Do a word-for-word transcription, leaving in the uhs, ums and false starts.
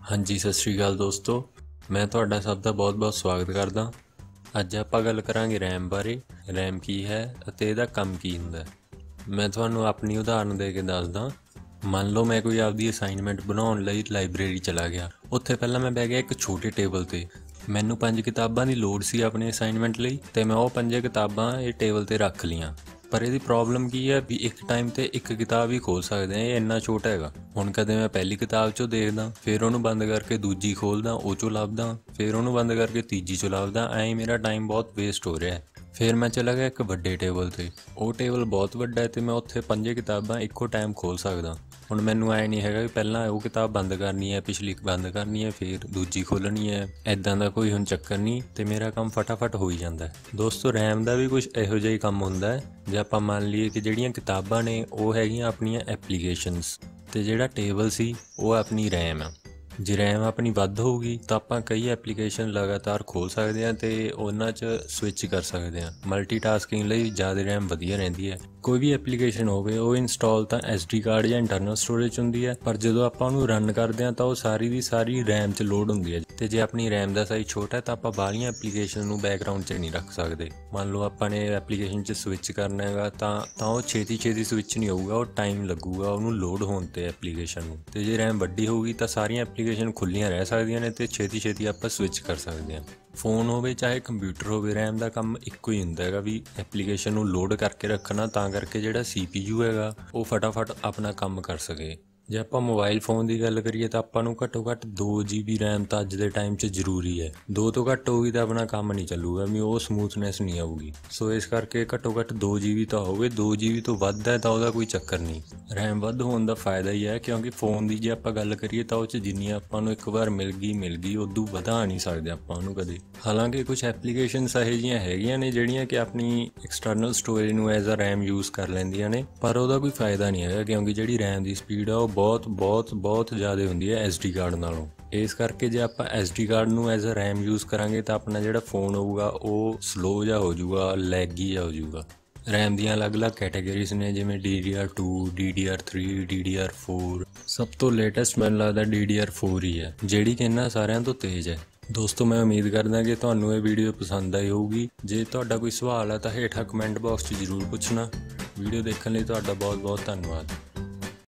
हाँ जी सत श्री अकाल दोस्तों, मैं तुहाडा सब का बहुत बहुत स्वागत करदा। अज आप गल करांगे रैम बारे। रैम की है अते इहदा काम की हुंदा। मैं तुहानूं अपनी उदाहरण दे के दसदा। मान लो मैं कोई आपदी असाइनमेंट बनाउण लई लाइब्रेरी चला गया। उत्थे पहलां मैं बह गया एक छोटे टेबल ते। मैनूं पंज किताबां दी लोड़ सी अपनी असाइनमेंट लई ते मैं ओह पंजे किताबां इह टेबल ते रख लियां। पर इसकी प्रॉब्लम की है भी एक टाइम तो एक किताब ही खोल सकते हैं, ये इन्ना छोटा है। हुण कदे मैं पहली किताब चो देखदा, फिर उन्होंने बंद करके दूजी खोलदा, वो चो लभदा, फिर उन्होंने बंद करके तीजी चो लभदा। ऐ मेरा टाइम बहुत वेस्ट हो रहा है। फिर मैं चला गया एक वड्डे टेबल ते। वह टेबल बहुत वड्डा है तो मैं उत्थे पंजे किताबां इक्को टाइम खोल सकदा। हुण मैनूं ऐ नहीं हैगा कि पहलां वो किताब बंद करनी है, पिछली बंद करनी है, फिर दूजी खोलनी है। इदां दा कोई हुण चक्कर नहीं तो मेरा काम फटाफट हो ही जांदा है। दोस्तों रैम दा भी कुछ इहो जिहा ही काम हुंदा है। जे आपां मान लईए कि जिहड़ियां किताबां ने वो हैगियां अपणियां एप्लीकेशनस ते जिहड़ा टेबल सी वो अपनी रैम है। जे रैम अपनी वध होगी तो आपां कई एप्लीकेशन लगातार खोल सकते हैं तो उन्हां च स्विच कर सकते हैं। मल्टीटास्किंग लई ज़्यादा रैम वधिया रहिंदी है। कोई भी एप्लीकेशन होवे वो इंस्टॉल तां एस डी कार्ड या इंटरनल स्टोरेज हुंदी है, पर जदों आपां उहनूं रन करदे हां तां वो सारी दी सारी रैम च लोड हुंदी है। तो जे अपनी रैम का साइज छोटा है तो आप बाहरियां एप्लीकेशन नूं बैकग्राउंड च नहीं रख सकते। मान लो आपां ने एप्लीकेशन च स्विच करना है तो वो छेती छेती स्विच नहीं होगा, वो टाइम लगूगा उहनूं लोड होण ते एप्लीकेशन नूं। ते जे रैम वड्डी होगी तो सारियां एप्लीकेशन खुल्लियां रह सकदियां ने ते छेती छेती आप स्विच कर सकते हैं। फोन होवे चाहे कंप्यूटर होवे, रैम का काम एक ही हुंदा है भी एप्लीकेशन नूं लोड करके रखना, तां करके जिहड़ा सीपीयू हैगा वो फटाफट अपना काम कर सके। जे आपां मोबाइल फोन की गल करिए तो आपां नूं घट्टो घट्ट दो जी बी रैम तो अज्ज दे टाइम च जरूरी है। दो तो घट्ट होगी तो अपना काम नहीं चलूगा, भी वो स्मूथनैस नहीं आऊगी। सो इस करके घट्टो घट्ट दो जी बी तो होवे। दो जी बी तो वध है तो वह कोई चक्कर नहीं। रैम वध होने का फायदा ही है क्योंकि फोन की जे आपां गल करिए तो उस जिन्नी आपां नूं एक बार मिल गई मिल गई उदू वधा नहीं सकदे आपां उहनूं कदे। हालांकि कुछ एप्लीकेशनस इहो जिहियां हैगियां ने जिहड़ियां कि अपनी एक्सटर्नल स्टोरेज नूं एज अ रैम यूज़ कर लैंदियां ने, पर उहदा कोई फायदा नहीं है क्योंकि जिहड़ी रैम की स्पीड है बहुत बहुत बहुत ज़्यादा होंगी है एस डी कार्ड नालों। इस करके जे आप एस डी कार्ड नूं एज अ रैम यूज़ करांगे तो अपना जिहड़ा फोन होगा वो स्लो जा हो जाऊगा, लैगी जा हो जाऊगा। रैम दी अलग अलग कैटेगरीज ने जिवें D D R two, D D R three, D D R four. सब तो लेटेस्ट मैनूं लगदा डी डी आर फोर ही है जिहड़ी कि इन्हां सारियां तो तेज़ है। दोस्तों मैं उम्मीद करदा कि तुहानूं ये वीडियो पसंद आई होगी। जे तुहाडा कोई सवाल है तो हेठा कमेंट बॉक्स 'ਚ ਜ਼ਰੂਰ ਪੁੱਛਣਾ। वीडियो देखने ਲਈ ਤੁਹਾਡਾ बहुत बहुत ਧੰਨਵਾਦ।